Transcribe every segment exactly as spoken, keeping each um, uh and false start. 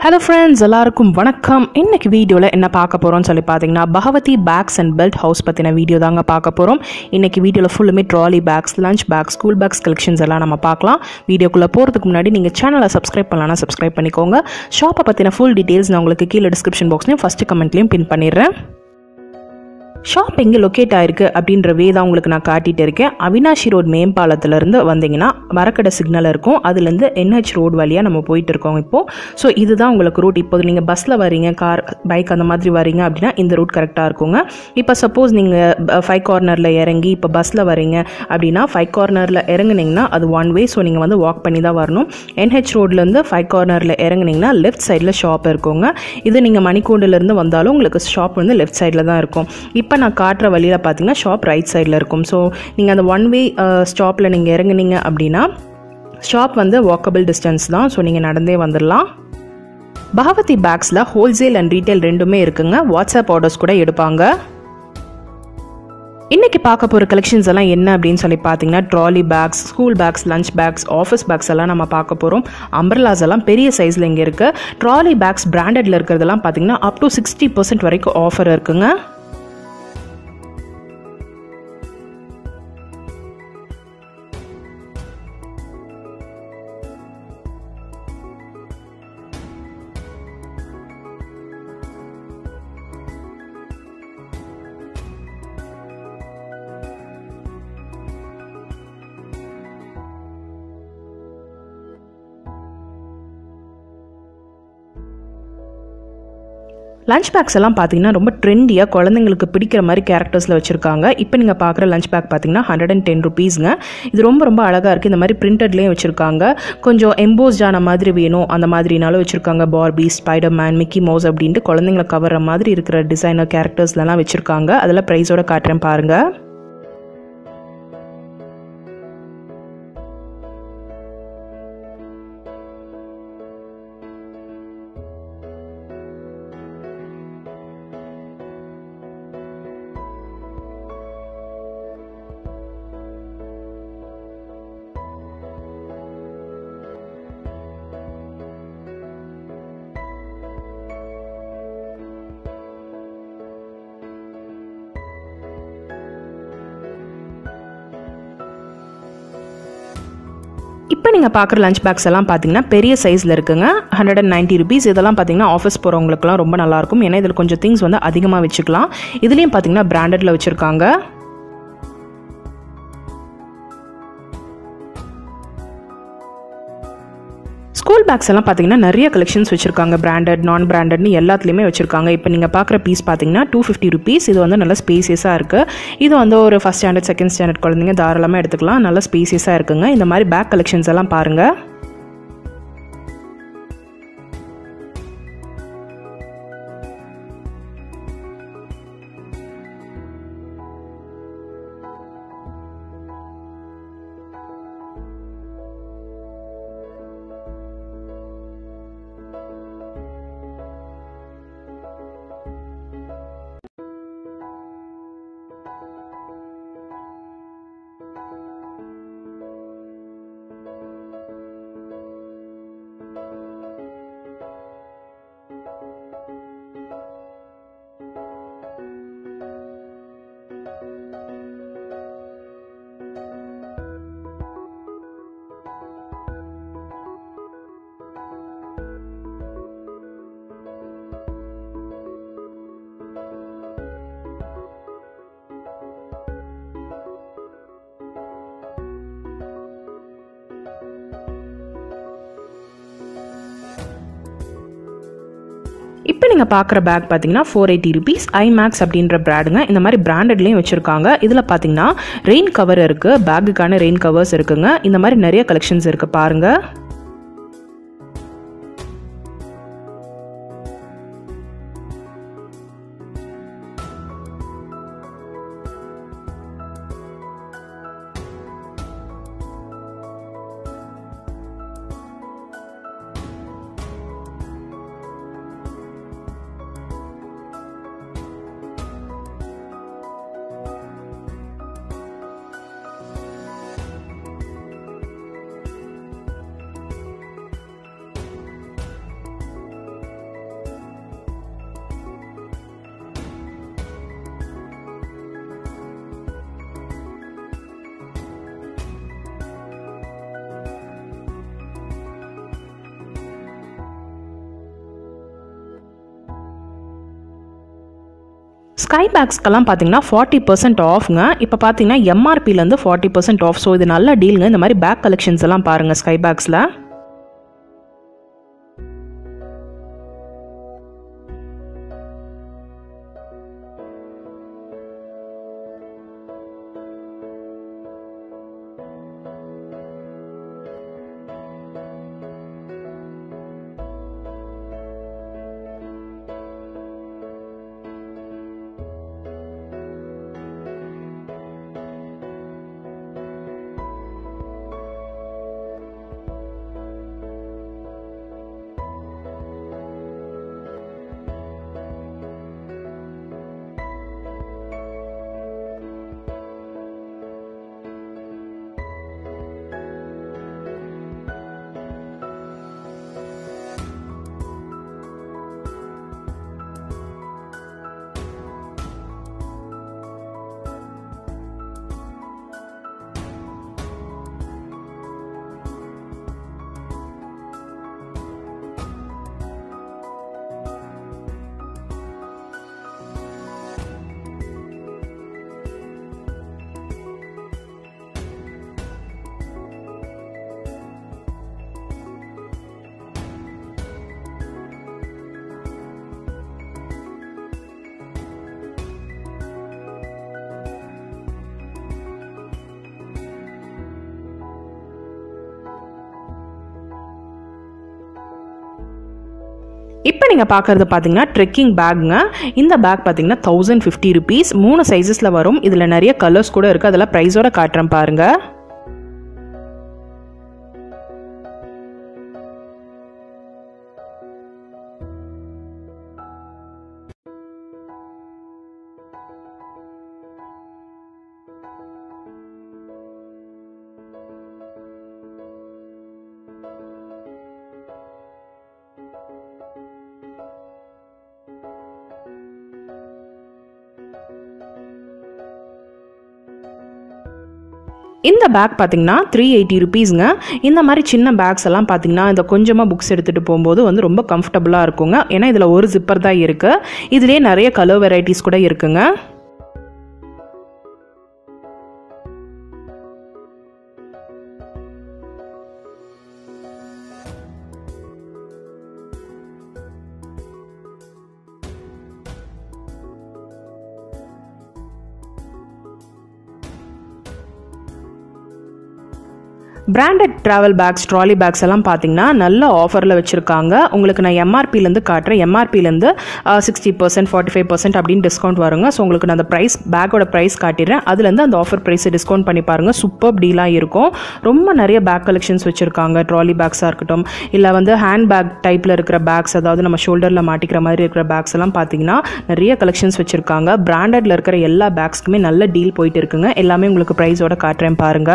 Hello friends, ellarukkum vanakkam. Inniki video la enna paakaporom solli pathina Bhagawathi Bags and Belt House pathina video daanga paakaporom. Inniki video la fullame trolley bags, lunch bags, school bags collections ella nama paakalam. Video kulla poradhukku munadi neenga channel la subscribe pannalana subscribe pannikonga. Shop pathina full details na ungalku keela description box la first comment la pin pannirren. Shop எங்க locate ஆயிருக்கு அப்படின்ற வே தான் உங்களுக்கு நான் காட்டிட்டு இருக்கேன். Avinashi road மேம்பாலத்துல இருந்து வந்தீங்கன்னா மரக்கடை சிக்னல் இருக்கும். அதுலேருந்து என்ஹெச் ரோடு வழியாக நம்ம போயிட்டு இருக்கோம் இப்போது. ஸோ இதுதான் உங்களுக்கு ரூட். இப்போது நீங்கள் பஸ்ஸில் வரீங்க, கார், பைக் அந்த மாதிரி வரீங்க அப்படின்னா இந்த ரூட் கரெக்டாக இருக்குங்க. இப்போ சப்போஸ் நீங்கள் ஃபைவ் கார்னரில் இறங்கி இப்போ பஸ்ஸில் வரீங்க அப்படின்னா ஃபைவ் கார்னரில் இறங்குனீங்கன்னா அது ஒன் வே. ஸோ நீங்கள் வந்து வாக் பண்ணி தான் வரணும். என்ஹெச் ரோட்லேருந்து ஃபைவ் கார்னரில் இறங்குனீங்கன்னா லெஃப்ட் சைடில் ஷாப் இருக்குங்க. இது நீங்கள் மணிக்கூண்டிலேருந்து வந்தாலும் உங்களுக்கு ஷாப் வந்து லெஃப்ட் சைடில் தான் இருக்கும். இப்போ இப்போ நான் காட்டுற வழியில் பார்த்தீங்கன்னா ஷாப் ரைட் சைடில் இருக்கும். ஸோ நீங்கள் அந்த ஒன் வே ஸ்டாப்பில் நீங்கள் இறங்குனீங்க அப்படின்னா ஷாப் வந்து வாக்கபிள் டிஸ்டன்ஸ் தான். ஸோ நீங்கள் நடந்தே வந்துடலாம். பகவதி பேக்ஸில் ஹோல்சேல் அண்ட் ரீட்டைல் ரெண்டுமே இருக்குங்க. வாட்ஸ்அப் ஆர்டர்ஸ் கூட எடுப்பாங்க. இன்றைக்கி பார்க்க போகிற கலெக்ஷன்ஸ் எல்லாம் என்ன அப்படின்னு சொல்லி பார்த்தீங்கன்னா trolley bags, school bags, lunch bags, office bags எல்லாம் நம்ம பார்க்க போகிறோம். அம்பர்லாஸ் எல்லாம் பெரிய சைஸில் இங்கே இருக்குது. ட்ராலி பேக்ஸ் பிராண்டடில் இருக்கிறதெல்லாம் பார்த்தீங்கன்னா அப் டு சிக்ஸ்டி பர்சன்ட் வரைக்கும் ஆஃபர் இருக்குங்க. லஞ்ச் பேக்ஸ் எல்லாம் பார்த்தீங்கன்னா ரொம்ப ட்ரெண்டியாக குழந்தைங்களுக்கு பிடிக்கிற மாதிரி கேரக்டர்ஸில் வச்சுருக்காங்க. இப்போ நீங்கள் பார்க்குற லஞ்ச் பேக் பார்த்தீங்கன்னா ஹண்ட்ரட் அண்ட் டென் ருபீஸுங்க. இது ரொம்ப ரொம்ப அழகாக இருக்குது. இந்த மாதிரி பிரிண்டட்லேயும் வச்சுருக்காங்க. கொஞ்சம் எம்போஸ்ட் ஆன மாதிரி வேணும் அந்த மாதிரினாலும் வச்சுருக்காங்க. Barbie, Spider Man, Mickey Mouse அப்படின்ட்டு குழந்தைங்களை கவர்ற மாதிரி இருக்கிற டிசைனர் கேரக்டர்ஸ்லாம் வச்சுருக்காங்க. அதில் ப்ரைஸோடு காட்டுறேன் பாருங்கள். இப்போ நீங்கள் பார்க்குற லஞ்ச் பேக்ஸ் எல்லாம் பார்த்தீங்கன்னா பெரிய சைஸில் இருக்குங்க. Hundred and ninety rupees. இதெல்லாம் பார்த்தீங்கன்னா ஆஃபீஸ் போகிறவங்களுக்குலாம் ரொம்ப நல்லாயிருக்கும். ஏன்னா இதில் கொஞ்சம் திங்ஸ் வந்து அதிகமாக வச்சுக்கலாம். இதுலேயும் பார்த்தீங்கன்னா பிராண்டடில் வச்சுருக்காங்க. ஸ்கூல் பேக்ஸ் எல்லாம் பார்த்தீங்கன்னா நிறைய கலெக்ஷன்ஸ் வச்சுருக்காங்க. பிராண்டட், நான் பிராண்டட்னு எல்லாத்துலேயுமே வச்சுருக்காங்க. இப்போ நீங்கள் பார்க்குற பீஸ் பார்த்தீங்கன்னா டூ ஃபிஃப்டி ருபீஸ். இது வந்து நல்ல ஸ்பேசியஸாக இருக்குது. இது வந்து ஒரு ஃபஸ்ட் ஸ்டாண்டர்ட், செகண்ட் ஸ்டாண்டர்ட் குழந்தைங்க தாராளமாக எடுத்துக்கலாம். நல்ல ஸ்பேசியஸாக இருக்குங்க. இந்த மாதிரி பேக் கலெக்ஷன்ஸ் எல்லாம் பாருங்கள். இப்போ நீங்கள் பார்க்குற பேக் பார்த்தீங்கன்னா ஃபோர் எயிட்டி ருபீஸ். ஐமேக்ஸ் அப்படின்ற பிராண்டுங்க. இந்த மாதிரி பிராண்டட்லேயும் வச்சுருக்காங்க. இதில் பார்த்தீங்கன்னா ரெயின் கவர் இருக்குது. பேக்குக்கான ரெயின் கவர்ஸ் இருக்குங்க. இந்த மாதிரி நிறைய கலெக்ஷன்ஸ் இருக்குது பாருங்கள். Skybags kalam pathina forty percent off nga. Ipa pathina M R P la forty percent off. So idu nalla deal nga. Indha mari bag collections la parunga Skybags la. இப்போ நீங்க பார்க்கிறது பாத்தீங்கன்னா trekking bagங்க. இந்த back பாத்தீங்கன்னா one thousand fifty rupees. மூணு சைஸஸ்ல வரும். இதுல நிறைய கலர்ஸ் கூட இருக்கு. அதெல்லாம் பிரைஸோட காட்றேன் பாருங்க. இந்த பேக் பாத்தீங்கன்னா three eighty rupeesங்க. இந்த மாதிரி சின்ன பேக்ஸ் எல்லாம் பாத்தீங்கன்னா இந்த கொஞ்சமா books எடுத்துட்டு போயும்போது வந்து ரொம்ப கம்ஃபர்ட்டபிளா இருக்குங்க. ஏனா இதுல ஒரு ஜிப்பர் தான் இருக்கு. இதுலயே நிறைய கலர் வெரைட்டிஸ் கூட இருக்குங்க. Branded travel bags, trolley bags எல்லாம் பாத்தீங்கன்னா நல்ல ஆஃபர்ல வச்சிருக்காங்க. உங்களுக்கு நான் M R P ல இருந்து காட்றேன். M R P ல இருந்து sixty percent forty-five percent அப்படினு டிஸ்கவுண்ட் வருங்க. சோ உங்களுக்கு நான் அந்த price பேக்கோட price காட்டிறேன். அதுல இருந்து அந்த ஆஃபர் price டிஸ்கவுண்ட் பண்ணி பாருங்க. சூப்பர் டீலா இருக்கும். ரொம்ப நிறைய பேக் கலெக்ஷன்ஸ் வச்சிருக்காங்க. trolley bags ஆ இருக்கட்டும், இல்ல வந்து ஹேண்ட் பேக் டைப்ல இருக்கிற bags, அதாவது நம்ம ஷோல்டர்ல மாட்டிக்கிற மாதிரி இருக்கிற bags எல்லாம் பாத்தீங்கன்னா நிறைய கலெக்ஷன்ஸ் வச்சிருக்காங்க. பிராண்டட்ல இருக்கிற எல்லா bagsக்குமே நல்ல டீல் போயிட்டு இருக்குங்க. எல்லாமே உங்களுக்கு priceஓட காட்றேன் பாருங்க.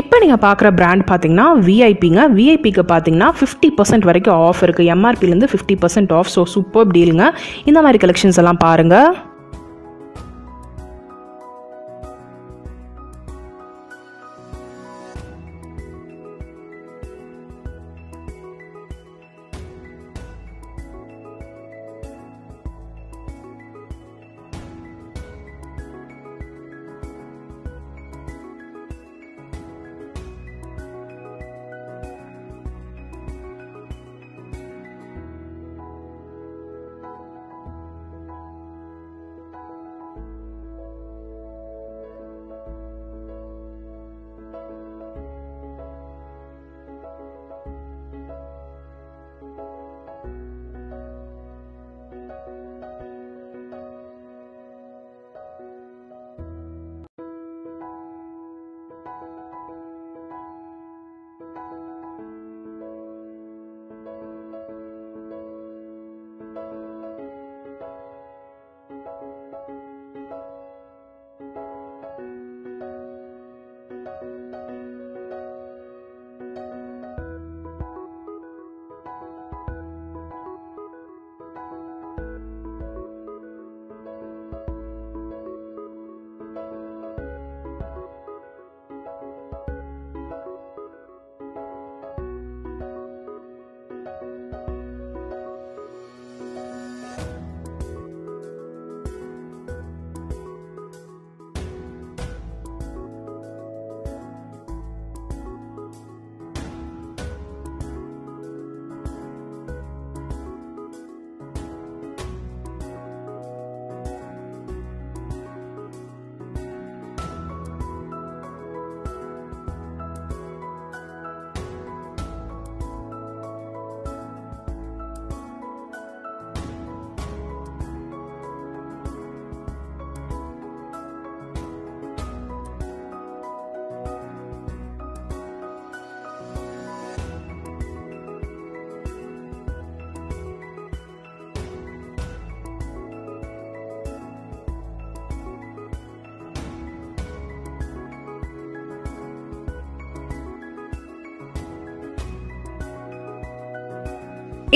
இப்போ நீங்க பார்க்குற பிராண்ட் பாத்தீங்கன்னா V I Pங்க. V I Pக்கு பாத்தீங்கன்னா fifty percent வரைக்கும் ஆஃப் இருக்கு. M R P ல இருந்து fifty percent ஆஃப். சோ சூப்பர் டீல்ங்க. இந்த மாதிரி கலெக்ஷன்ஸ் எல்லாம் பாருங்க.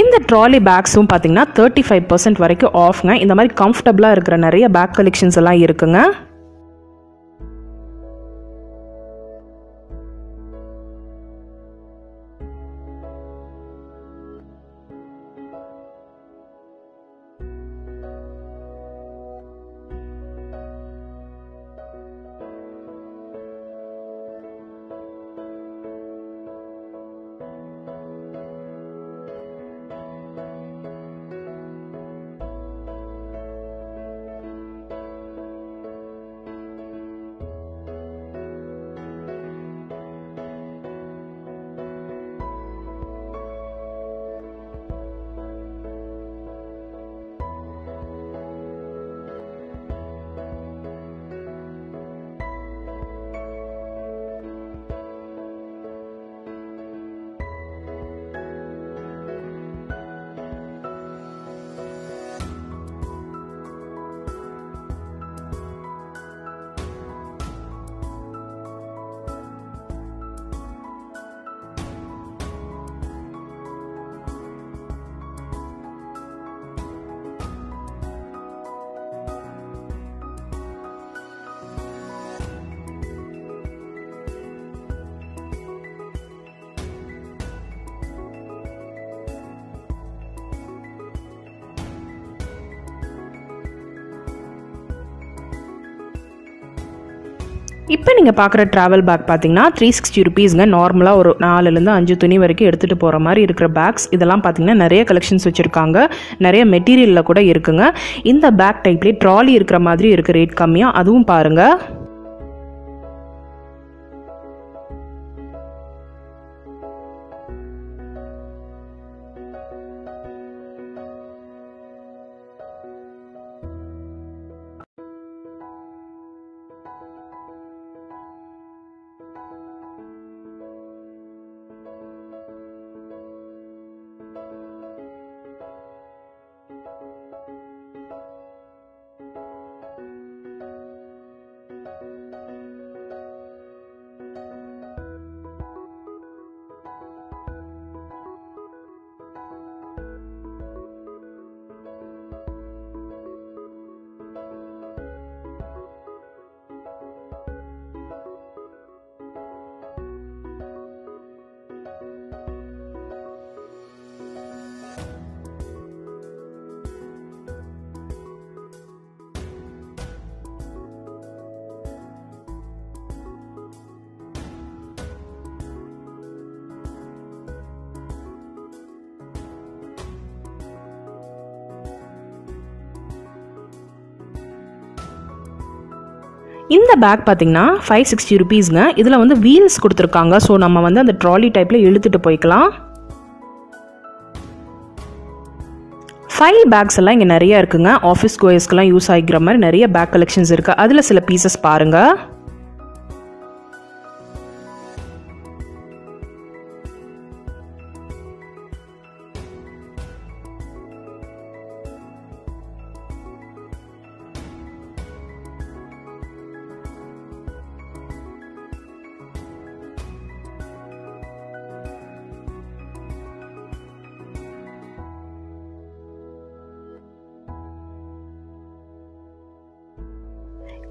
In the trolley bags um pathina thirty-five percent varaiku off ga indha mari comfortable ah irukra nariya bag collections alla irukenga. இப்போ நீங்கள் பார்க்குற ட்ராவல் பேக் பார்த்தீங்கன்னா த்ரீ சிக்ஸ்டி ருபீஸ்ங்க. நார்மலாக ஒரு நாலுலேருந்து அஞ்சு துணி வரைக்கும் எடுத்துகிட்டு போகிற மாதிரி இருக்கிற பேக்ஸ் இதெல்லாம் பார்த்தீங்கன்னா நிறைய கலெக்ஷன்ஸ் வச்சுருக்காங்க. நிறைய மெட்டீரியலில் கூட இருக்குங்க. இந்த பேக் டைப்லேயே ட்ராலி இருக்கிற மாதிரி இருக்குது, ரேட் கம்மியாக. அதுவும் பாருங்கள். இந்த பேக் பார்த்தீங்கன்னா ஃபைவ் சிக்ஸ்டி ருபீஸ்ங்க. இதில் வந்து வீல்ஸ் கொடுத்துருக்காங்க. ஸோ நம்ம வந்து அந்த ட்ராலி டைப்பில் இழுத்துட்டு போய்க்கலாம். ஃபைல் பேக்ஸ் எல்லாம் இங்கே நிறையா இருக்குங்க. ஆஃபீஸ் கோயர்ஸ்க்கெல்லாம் யூஸ் ஆகிக்கிற மாதிரி நிறைய பேக் கலெக்ஷன்ஸ் இருக்குது. அதில் சில பீசஸ் பாருங்கள்.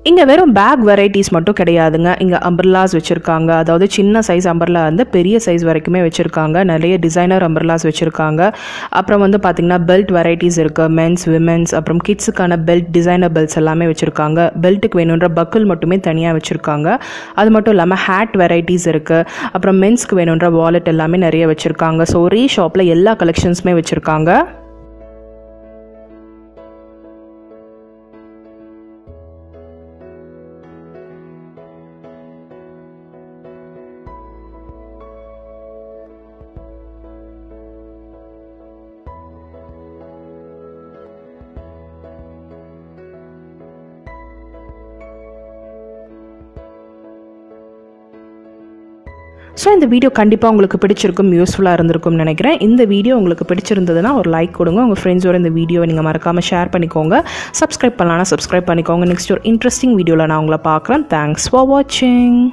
இங்கே வெறும் பேக் வெரைட்டிஸ் மட்டும் கிடையாதுங்க. இங்கே அம்பர்லாஸ் வச்சுருக்காங்க. அதாவது சின்ன சைஸ் அம்பர்லா வந்து பெரிய சைஸ் வரைக்குமே வச்சுருக்காங்க. நிறைய டிசைனர் அம்பர்லாஸ் வச்சுருக்காங்க. அப்புறம் வந்து பார்த்திங்கன்னா பெல்ட் வெரைட்டிஸ் இருக்குது. மென்ஸ், விமென்ஸ், அப்புறம் கிட்ஸுக்கான பெல்ட், டிசைனர் பெல்ட்ஸ் எல்லாமே வச்சுருக்காங்க. பெல்ட்டுக்கு வேணுன்ற பக்கிள் மட்டுமே தனியாக வச்சுருக்காங்க. அது மட்டும் இல்லாமல் ஹேட் வெரைட்டிஸ் இருக்குது. அப்புறம் மென்ஸ்க்கு வேணுன்ற வாலெட் எல்லாமே நிறைய வச்சுருக்காங்க. ஸோ ஒரே ஷாப்பில் எல்லா கலெக்ஷன்ஸுமே வச்சுருக்காங்க. ஸோ இந்த வீடியோ கண்டிப்பாக உங்களுக்கு பிடிச்சிருக்கும், யூஸ்ஃபுல்லாக இருந்திருக்கும்னு நினைக்கிறேன். இந்த வீடியோ உங்களுக்கு பிடிச்சிருந்ததுன்னா ஒரு லைக் கொடுங்க. உங்கள் ஃப்ரெண்ட்ஸோட இந்த வீடியோவை நீங்கள் மறக்காமல் ஷேர் பண்ணிக்கோங்க. சப்ஸ்கிரைப் பண்ணலாம்னா சப்ஸ்கிரைப் பண்ணிக்கோங்க. நெக்ஸ்ட் ஒரு இன்ட்ரெஸ்டிங் வீடியோவில் நான் உங்களை பார்க்குறேன். தேங்க்ஸ் ஃபார் வாட்சிங்.